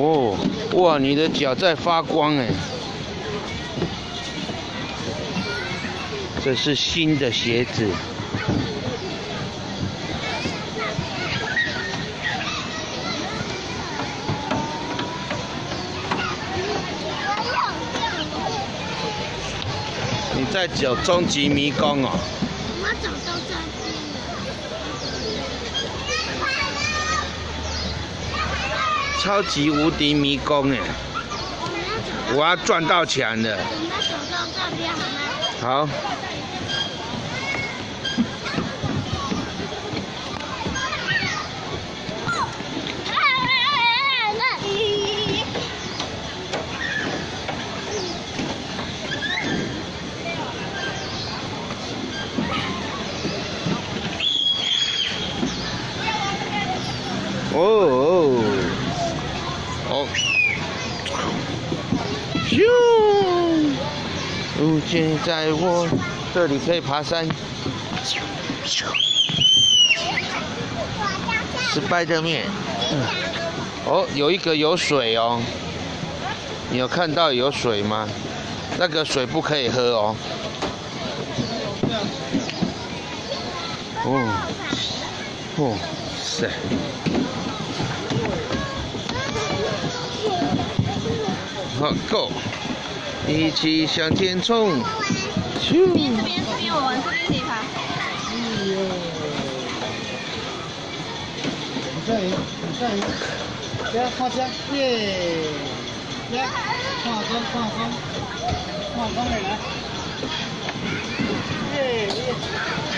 哦，哇，你的脚在发光哎！这是新的鞋子。 你在走终极迷宫哦！我走到这里。超级无敌迷宫哎！我要赚到钱了。我们走到这边好吗？好。哦哦，咻！如今在我这里可以爬山。Spiderman，哦，有一个有水哦，你有看到有水吗？那个水不可以喝哦。哦，哦，塞。 好 ，Go！ 一起向前冲！去！这边，我玩这边可以爬。你这里，来跨江，耶！来，跨江，来！耶！